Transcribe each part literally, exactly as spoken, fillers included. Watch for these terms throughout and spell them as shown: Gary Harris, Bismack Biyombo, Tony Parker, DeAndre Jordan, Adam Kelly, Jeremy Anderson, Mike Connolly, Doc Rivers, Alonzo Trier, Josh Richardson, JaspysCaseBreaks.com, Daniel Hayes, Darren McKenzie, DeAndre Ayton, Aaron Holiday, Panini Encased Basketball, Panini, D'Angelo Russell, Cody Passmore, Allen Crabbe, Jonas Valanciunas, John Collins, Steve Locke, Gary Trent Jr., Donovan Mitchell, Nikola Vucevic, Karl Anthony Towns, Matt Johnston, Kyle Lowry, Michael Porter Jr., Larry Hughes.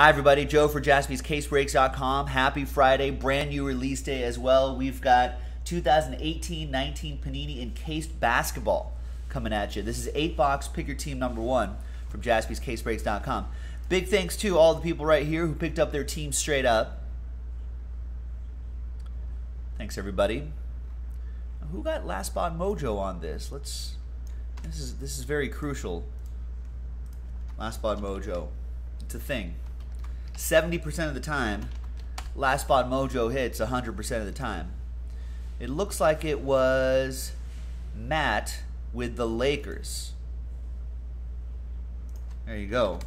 Hi everybody, Joe for Jaspys Case Breaks dot com. Happy Friday, brand new release day as well. We've got two thousand eighteen nineteen Panini Encased Basketball coming at you. This is eight box, pick your team number one from Jaspys Case Breaks dot com. Big thanks to all the people right here who picked up their team straight up. Thanks everybody. Who got last spot mojo on this? Let's. This is this is very crucial. Last spot mojo, it's a thing. seventy percent of the time, last spot mojo hits one hundred percent of the time. It looks like it was Matt with the Lakers. There you go.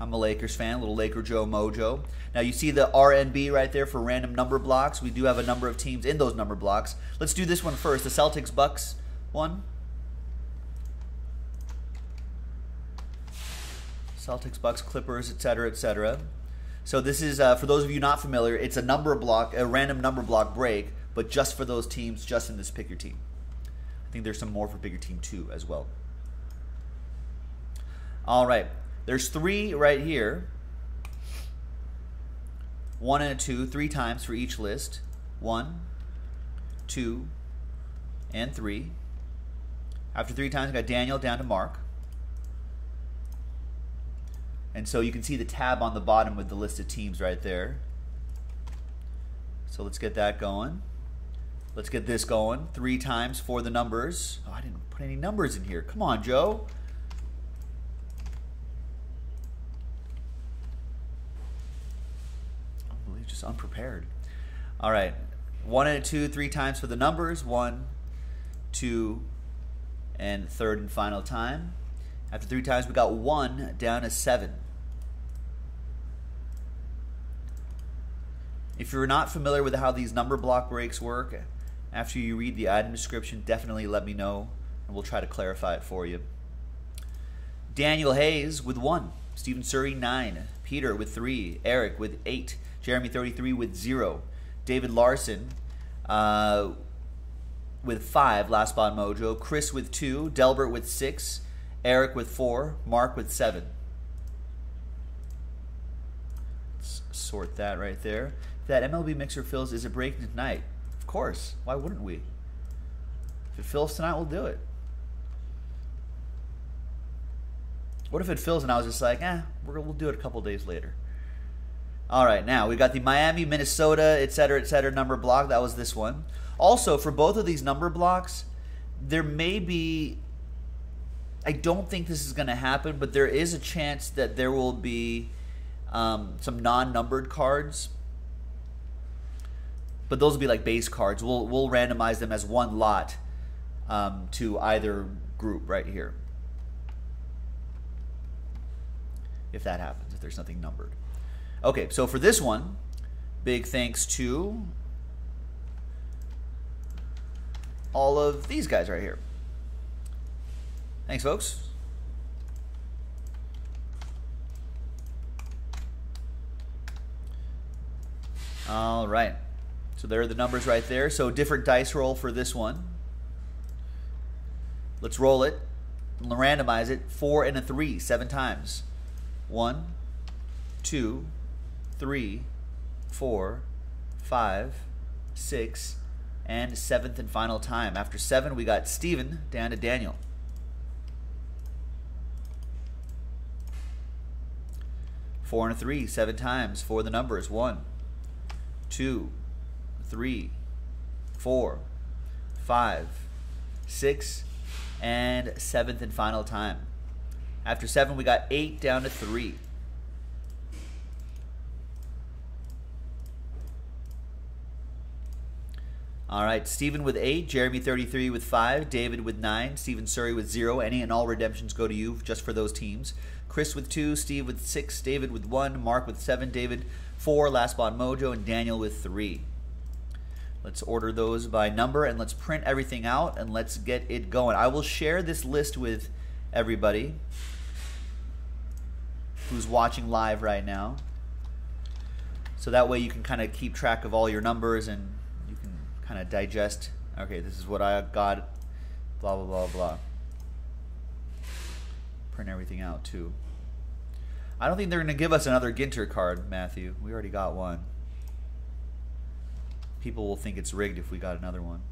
I'm a Lakers fan, little Laker Joe mojo. Now you see the R N B right there for random number blocks. We do have a number of teams in those number blocks. Let's do this one first, the Celtics Bucks one. Celtics, Bucks, Clippers, et cetera, et cetera. So this is, uh, for those of you not familiar, it's a number block, a random number block break, but just for those teams, just in this pick your team. I think there's some more for pick your team two as well. All right, there's three right here. One and a two, three times for each list. One, two, and three. After three times, I got Daniel down to Mark. And so you can see the tab on the bottom with the list of teams right there. So let's get that going. Let's get this going. Three times for the numbers. Oh, I didn't put any numbers in here. Come on, Joe. I'm really just unprepared. All right. One and a two, three times for the numbers. One, two, and third and final time. After three times, we got one down to seven. If you're not familiar with how these number block breaks work, after you read the item description, definitely let me know, and we'll try to clarify it for you. Daniel Hayes with one. Stephen Curry, nine. Peter with three. Eric with eight. Jeremy, thirty-three, with zero. David Larson uh, with five, last spot mojo. Chris with two. Delbert with six. Eric with four. Mark with seven. Let's sort that right there. That M L B mixer fills, is it breaking tonight? Of course. Why wouldn't we? If it fills tonight, we'll do it. What if it fills and I was just like, eh, we're, we'll do it a couple days later. All right, now we've got the Miami, Minnesota, et cetera, et cetera, number block. That was this one. Also, for both of these number blocks, there may be... I don't think this is going to happen, but there is a chance that there will be um, some non-numbered cards. But those will be like base cards. We'll, we'll randomize them as one lot um, to either group right here. If that happens, if there's nothing numbered. Okay, so for this one, big thanks to all of these guys right here. Thanks, folks. All right. So there are the numbers right there. So different dice roll for this one. Let's roll it. We'll randomize it. Four and a three, seven times. One, two, three, four, five, six, and seventh and final time. After seven, we got Steven down to Daniel. Four and a three, seven times for the numbers. One, two, three, four, five, six, and seventh and final time. After seven, we got eight down to three. All right, Stephen with eight, Jeremy thirty-three with five, David with nine, Stephen Curry with zero. Any and all redemptions go to you just for those teams. Chris with two, Steve with six, David with one, Mark with seven, David four, last spot mojo, and Daniel with three. Let's order those by number, and let's print everything out, and let's get it going. I will share this list with everybody who's watching live right now. So that way you can kind of keep track of all your numbers and you can kind of digest, okay, this is what I got, blah, blah, blah, blah. Print everything out too. I don't think they're going to give us another Ginter card, Matthew. We already got one. People will think it's rigged if we got another one.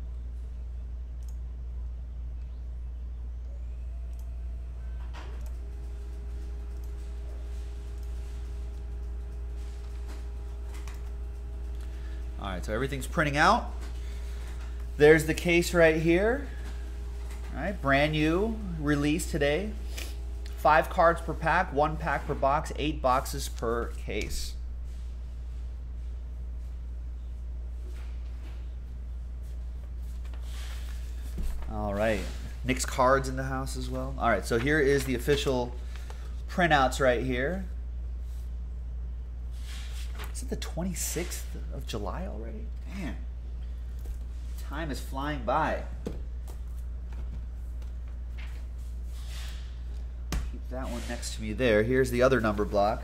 All right, so everything's printing out. There's the case right here. All right, brand new release today. Five cards per pack, one pack per box, eight boxes per case. All right, Nick's cards in the house as well. All right, so here is the official printouts right here. Is it the twenty-sixth of July already? Man, time is flying by. Keep that one next to me there. Here's the other number block.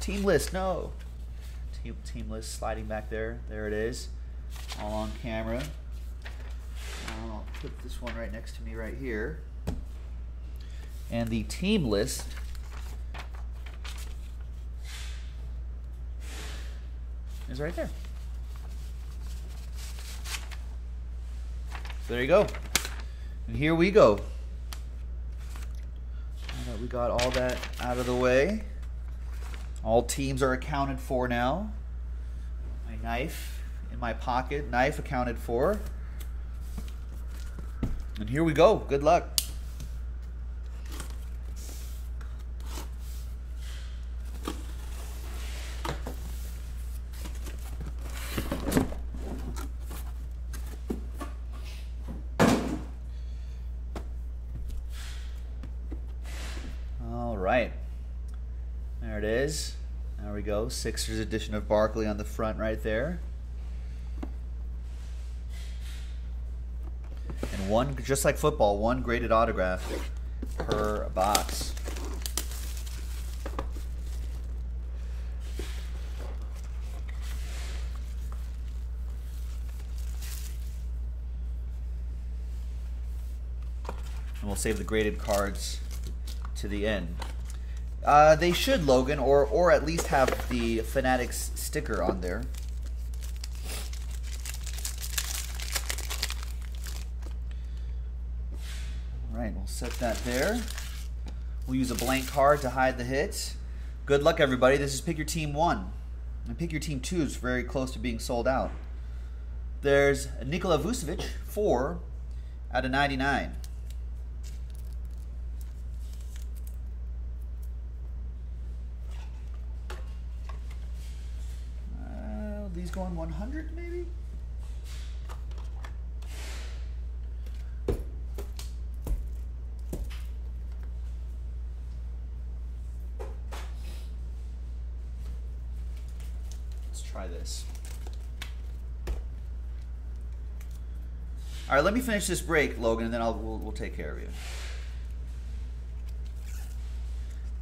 Team list, no. Team, team list sliding back there. There it is, all on camera. I'll put this one right next to me right here. And the team list is right there. So there you go. And here we go. Now that we got all that out of the way, all teams are accounted for now. My knife in my pocket, knife accounted for. And here we go. Good luck. All right. There it is. There we go. Sixers edition of Barkley on the front right there. One, just like football, one graded autograph per box. And we'll save the graded cards to the end. Uh, they should, Logan, or, or at least have the Fanatics sticker on there. Set that there. We'll use a blank card to hide the hits. Good luck, everybody. This is Pick Your Team one. And Pick Your Team two is very close to being sold out. There's Nikola Vucevic, four out of ninety-nine. Uh, these go on one hundred, maybe? This. All right, let me finish this break, Logan, and then I'll we'll, we'll take care of you.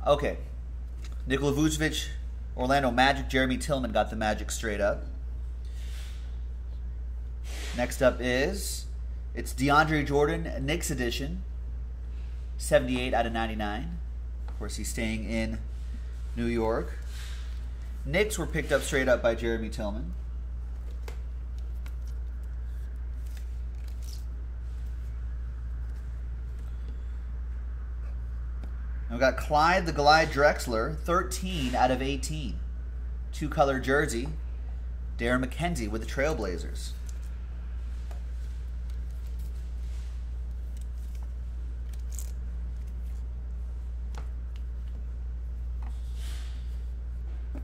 Okay, Nikola Vucevic, Orlando Magic. Jeremy Tillman got the Magic straight up. Next up is it's DeAndre Jordan, Knicks edition, seventy-eight out of ninety-nine. Of course, he's staying in New York. Knicks were picked up straight up by Jeremy Tillman. We've got Clyde the Clyde Drexler, thirteen out of eighteen. Two-color jersey, Darren McKenzie with the Trailblazers.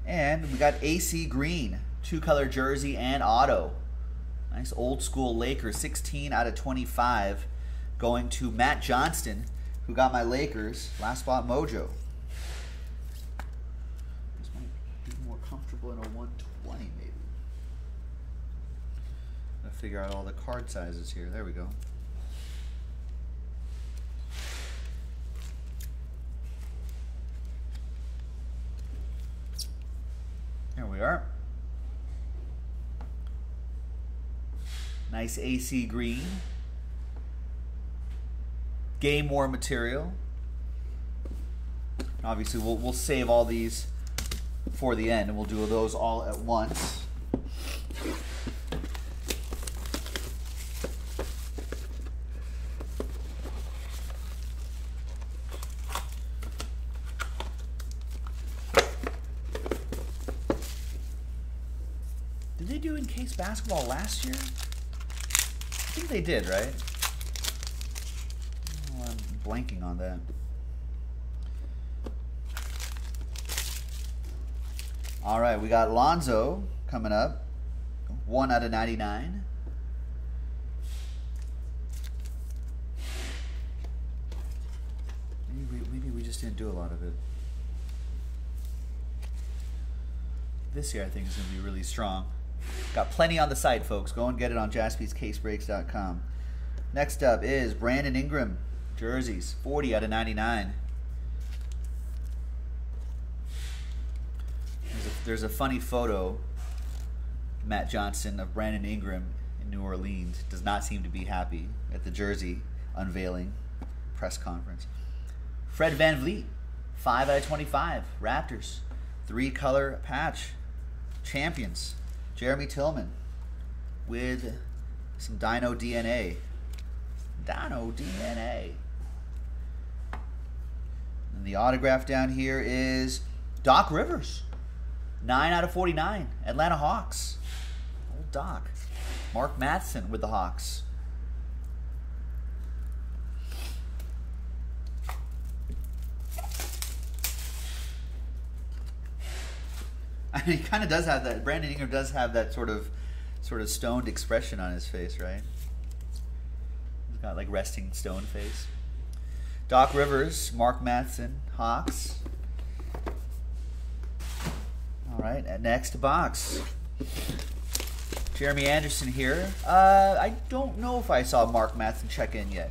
And we got A C Green, two-color jersey and auto. Nice old-school Lakers, sixteen out of twenty-five, going to Matt Johnston, who got my Lakers, last spot mojo. This might be more comfortable in a one twenty, maybe. Gotta figure out all the card sizes here. There we go. Here we are. Nice A C Green. Game worn material. Obviously, we'll, we'll save all these for the end, and we'll do those all at once. Did they do Encased Basketball last year? I think they did, right? Oh, I'm blanking on that. All right, we got Lonzo coming up, one out of ninety-nine. Maybe we, maybe we just didn't do a lot of it. This year, I think, is going to be really strong. Got plenty on the site, folks. Go and get it on Jaspys Case Breaks dot com. Next up is Brandon Ingram, jerseys, forty out of ninety-nine. There's a funny photo, Matt Johnson, of Brandon Ingram in New Orleans. Does not seem to be happy at the jersey unveiling press conference. Fred VanVleet, five out of twenty-five, Raptors. Three-color patch, champions. Jeremy Tillman with some Dino D N A. Dino D N A. And the autograph down here is Doc Rivers. nine out of forty-nine, Atlanta Hawks. Old Doc. Mark Matheson with the Hawks. I mean, he kind of does have that. Brandon Ingram does have that sort of, sort of stoned expression on his face, right? He's got like resting stone face. Doc Rivers, Mark Matheson, Hawks. All right, next box. Jeremy Anderson here. Uh, I don't know if I saw Mark Matheson check in yet.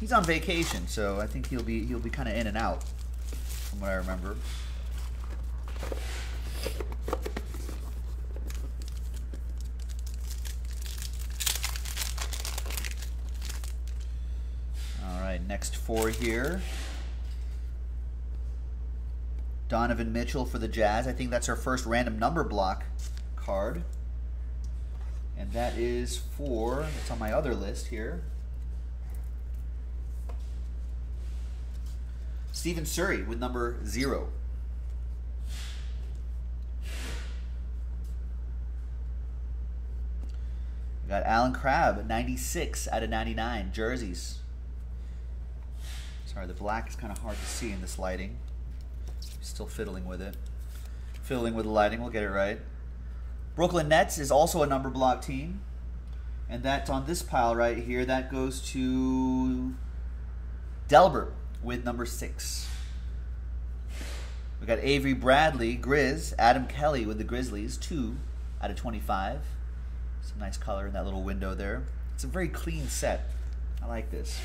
He's on vacation, so I think he'll be he'll be kind of in and out, from what I remember. All right, next four here. Donovan Mitchell for the Jazz. I think that's our first random number block card. And that is for, it's on my other list here. Stephen Curry with number zero. We got Allen Crabbe, ninety-six out of ninety-nine, jerseys. Sorry, the black is kind of hard to see in this lighting. Still fiddling with it. Fiddling with the lighting. We'll get it right. Brooklyn Nets is also a number block team. And that's on this pile right here. That goes to Delbert with number six. We got Avery Bradley, Grizz. Adam Kelly with the Grizzlies. two out of twenty-five. Some nice color in that little window there. It's a very clean set. I like this.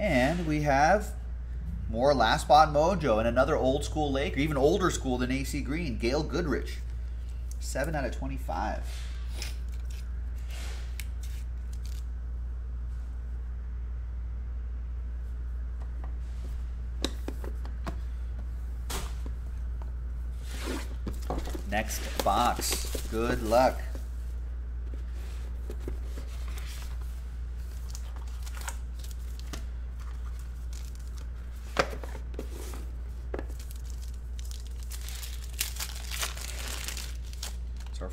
And we have more Last Spot Mojo and another old school Laker, even older school than A C Green, Gail Goodrich. seven out of twenty-five. Next box. Good luck.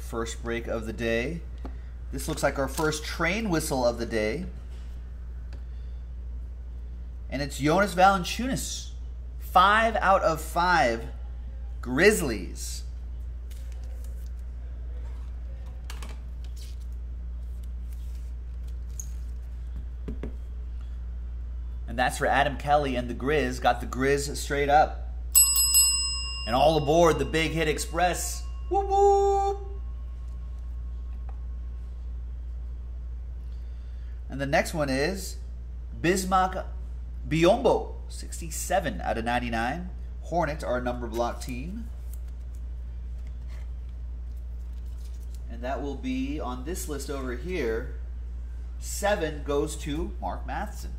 First break of the day. This looks like our first train whistle of the day. And it's Jonas Valanciunas. Five out of five Grizzlies. And that's for Adam Kelly and the Grizz. Got the Grizz straight up. And all aboard the Big Hit Express. Whoop whoop. And the next one is Bismack Biyombo, sixty-seven out of ninety-nine. Hornets are a number block team. And that will be, on this list over here, seven goes to Mark Matheson.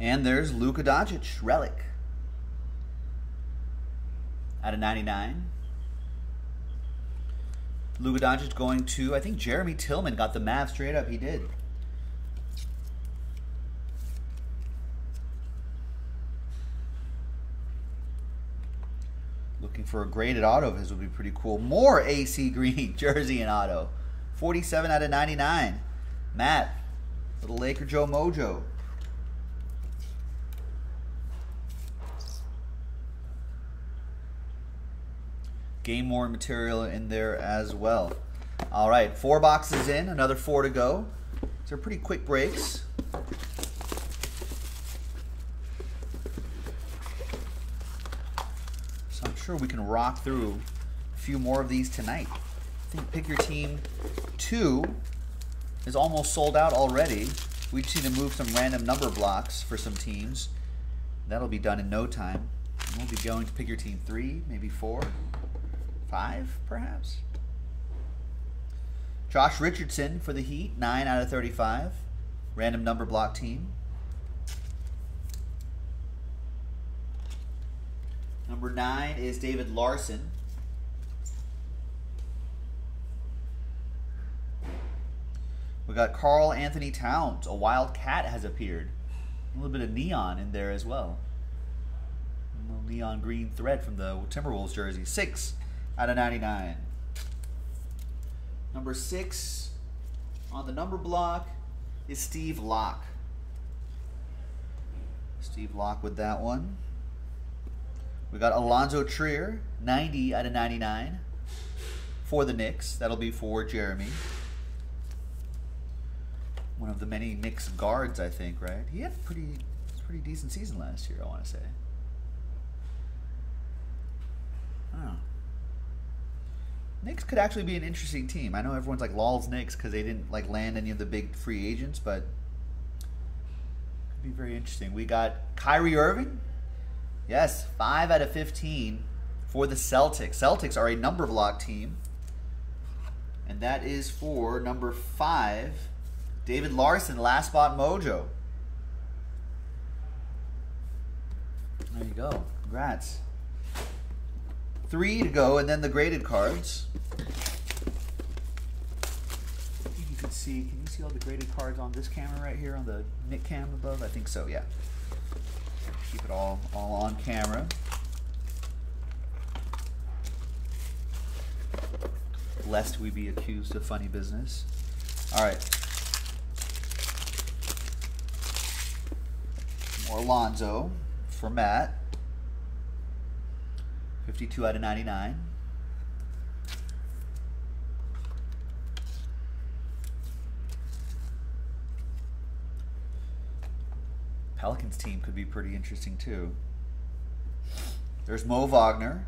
And there's Luka Doncic, relic, out of ninety-nine. Luka Doncic going to, I think Jeremy Tillman got the Mavs straight up. He did. Looking for a graded auto of his would be pretty cool. More A C Green, jersey and auto. forty-seven out of ninety-nine. Matt, little Laker Joe Mojo. Game worn material in there as well. All right, four boxes in, another four to go. These are pretty quick breaks. So I'm sure we can rock through a few more of these tonight. I think Pick Your Team two is almost sold out already. We just need to move some random number blocks for some teams. That'll be done in no time. We'll be going to Pick Your Team three, maybe four. Five, perhaps. Josh Richardson for the Heat, nine out of thirty-five. Random number block team. Number nine is David Larson. We got Karl Anthony Towns. A Wildcat has appeared. A little bit of neon in there as well. A little neon green thread from the Timberwolves jersey. Six out of ninety-nine. Number six on the number block is Steve Locke. Steve Locke with that one. We got Alonzo Trier, ninety out of ninety-nine for the Knicks. That'll be for Jeremy. One of the many Knicks guards, I think, right? He had a pretty, pretty decent season last year, I want to say. Oh. Knicks could actually be an interesting team. I know everyone's like Lol's Knicks because they didn't like land any of the big free agents, but could be very interesting. We got Kyrie Irving. Yes, five out of fifteen for the Celtics. Celtics are a number block team. And that is for number five, David Larson, Last Spot Mojo. There you go. Congrats. Three to go, and then the graded cards. I think you can see, can you see all the graded cards on this camera right here, on the Nick cam above? I think so, yeah. Keep it all, all on camera. Lest we be accused of funny business. All right. More Alonzo for Matt. fifty-two out of ninety-nine. Pelicans team could be pretty interesting too. There's Mo Wagner,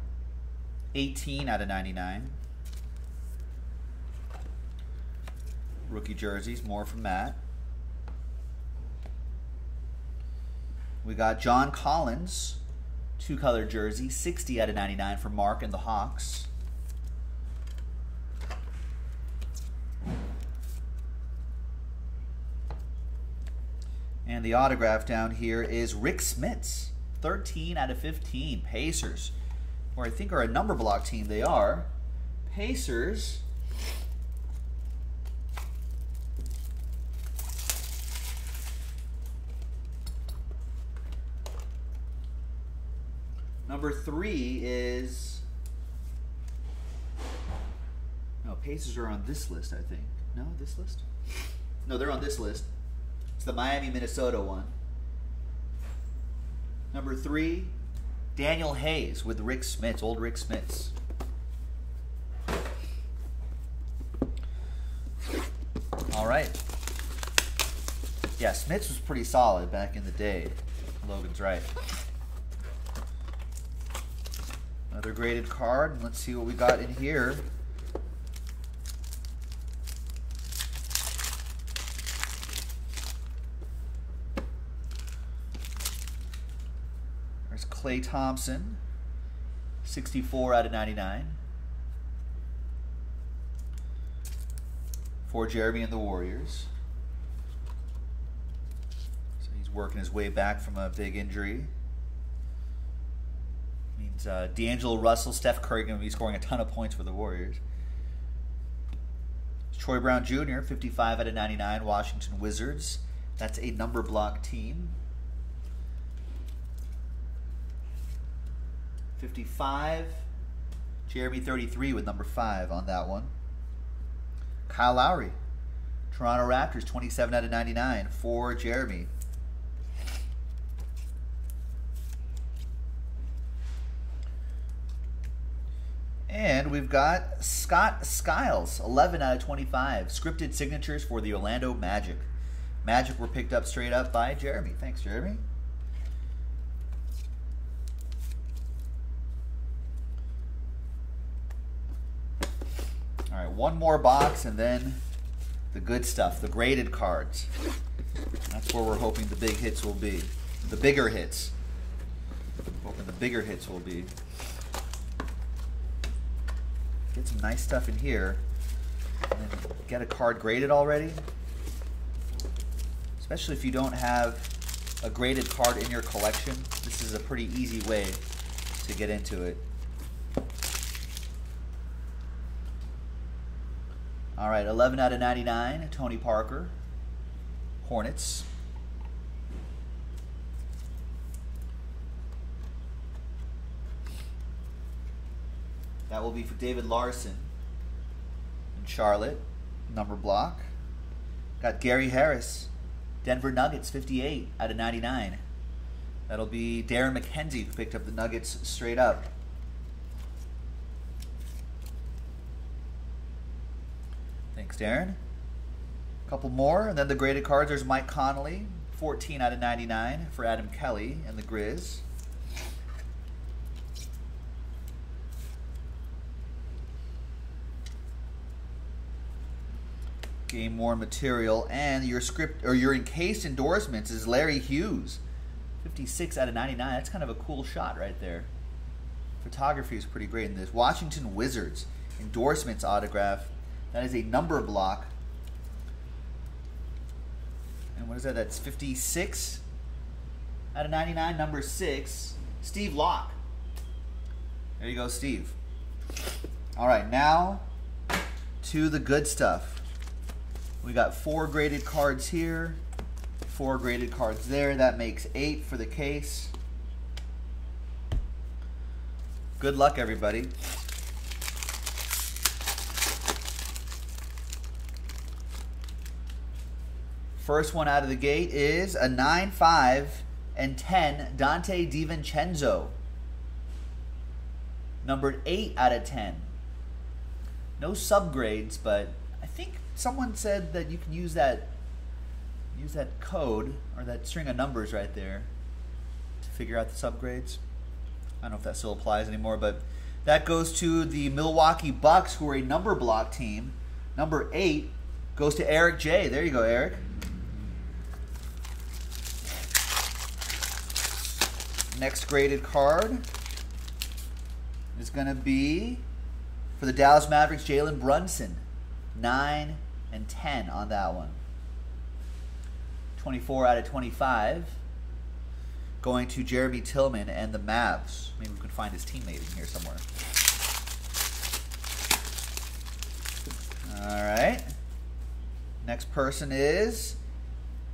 eighteen out of ninety-nine. Rookie jerseys, more from Matt. We got John Collins, two-color jersey, sixty out of ninety-nine for Mark and the Hawks. And the autograph down here is Rick Smits, thirteen out of fifteen, Pacers, or I think are a number block team. They are. Pacers. Number three is, no, Pacers are on this list, I think. No, this list? No, they're on this list. It's the Miami, Minnesota one. Number three, Daniel Hayes with Rick Smits, old Rick Smits. All right. Yeah, Smits was pretty solid back in the day. Logan's right. Another graded card. Let's see what we got in here. There's Klay Thompson, sixty-four out of ninety-nine. For Jeremy and the Warriors. So he's working his way back from a big injury. Means uh, D'Angelo Russell, Steph Curry going to be scoring a ton of points for the Warriors. It's Troy Brown Junior, fifty-five out of ninety-nine, Washington Wizards. That's a number block team. fifty-five, Jeremy thirty-three with number five on that one. Kyle Lowry, Toronto Raptors, twenty-seven out of ninety-nine for Jeremy. And we've got Scott Skiles, eleven out of twenty-five. Scripted signatures for the Orlando Magic. Magic were picked up straight up by Jeremy. Thanks, Jeremy. All right, one more box and then the good stuff, the graded cards. That's where we're hoping the big hits will be. The bigger hits. Hoping the bigger hits will be. Get some nice stuff in here. And then get a card graded already. Especially if you don't have a graded card in your collection. This is a pretty easy way to get into it. All right, eleven out of ninety-nine, Tony Parker, Hornets. That will be for David Larson in Charlotte, number block. Got Gary Harris, Denver Nuggets, fifty-eight out of ninety-nine. That'll be Darren McKenzie, who picked up the Nuggets straight up. Thanks, Darren. A couple more, and then the graded cards. There's Mike Connolly, fourteen out of ninety-nine for Adam Kelly and the Grizz. Game worn material, and your script or your encased endorsements is Larry Hughes, fifty-six out of ninety-nine. That's kind of a cool shot right there. Photography is pretty great in this. Washington Wizards endorsements autograph. That is a number block. And what is that? That's fifty-six out of ninety-nine, number six. Steve Locke. There you go, Steve. All right, now to the good stuff. We got four graded cards here, four graded cards there. That makes eight for the case. Good luck, everybody. First one out of the gate is a nine, five, and ten Dante DiVincenzo. Numbered eight out of ten. No subgrades, but I think someone said that you can use that use that code or that string of numbers right there to figure out the subgrades. I don't know if that still applies anymore, but that goes to the Milwaukee Bucks, who are a number block team. Number eight goes to Eric J. There you go, Eric. Next graded card is going to be for the Dallas Mavericks, Jalen Brunson, nine and ten on that one. twenty-four out of twenty-five going to Jeremy Tillman and the Mavs. Maybe we can find his teammate in here somewhere. All right. Next person is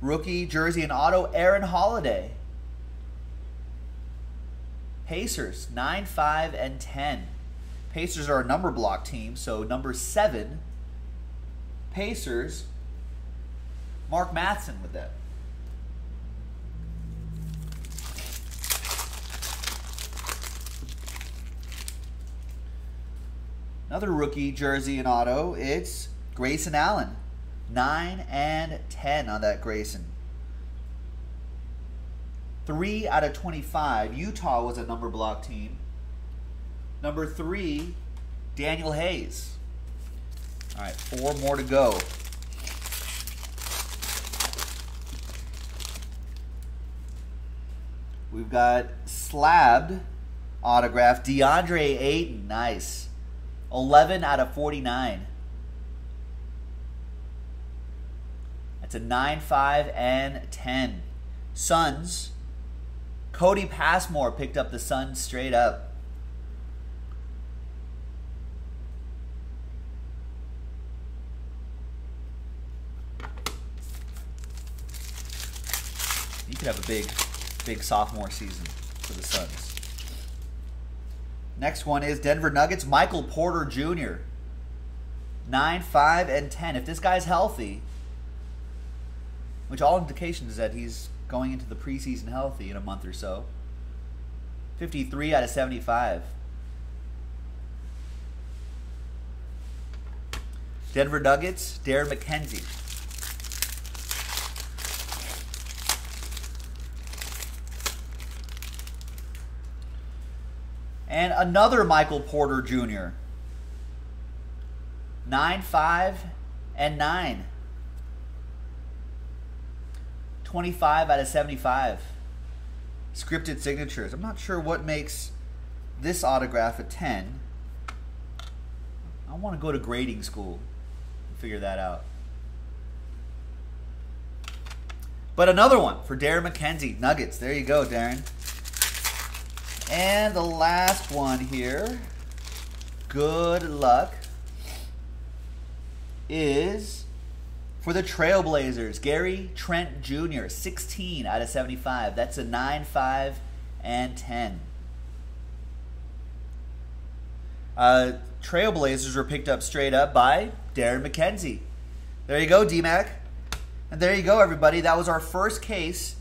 rookie jersey and auto Aaron Holiday. Pacers, nine, five, and ten. Pacers are a number block team, so number seven, Pacers, Mark Matheson with that. Another rookie jersey and auto, it's Grayson Allen, nine and ten on that Grayson. three out of twenty-five. Utah was a number block team. Number three, Daniel Hayes. All right, four more to go. We've got slabbed autograph, DeAndre Ayton, nice. eleven out of forty-nine. That's a nine, five, and ten. Suns. Cody Passmore picked up the Suns straight up. You could have a big, big sophomore season for the Suns. Next one is Denver Nuggets, Michael Porter Junior nine, five, and ten. If this guy's healthy, which all indications is that he's going into the preseason healthy in a month or so. fifty-three out of seventy-five. Denver Nuggets, Darren McKenzie. And another Michael Porter Junior nine, five, and nine. twenty-five out of seventy-five. Scripted signatures. I'm not sure what makes this autograph a ten. I want to go to grading school and figure that out. But another one for Darren McKenzie. Nuggets. There you go, Darren. And the last one here, good luck, is for the Trailblazers, Gary Trent Junior, sixteen out of seventy-five. That's a nine, five, and ten. Uh, Trailblazers were picked up straight up by Darren McKenzie. There you go, D-Mac. And there you go, everybody. That was our first case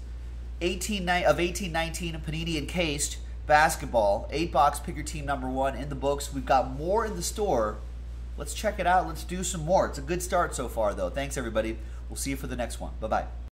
eighteen, of eighteen nineteen Panini Encased Basketball. Eight box, pick your team number one in the books. We've got more in the store. Let's check it out. Let's do some more. It's a good start so far, though. Thanks, everybody. We'll see you for the next one. Bye-bye.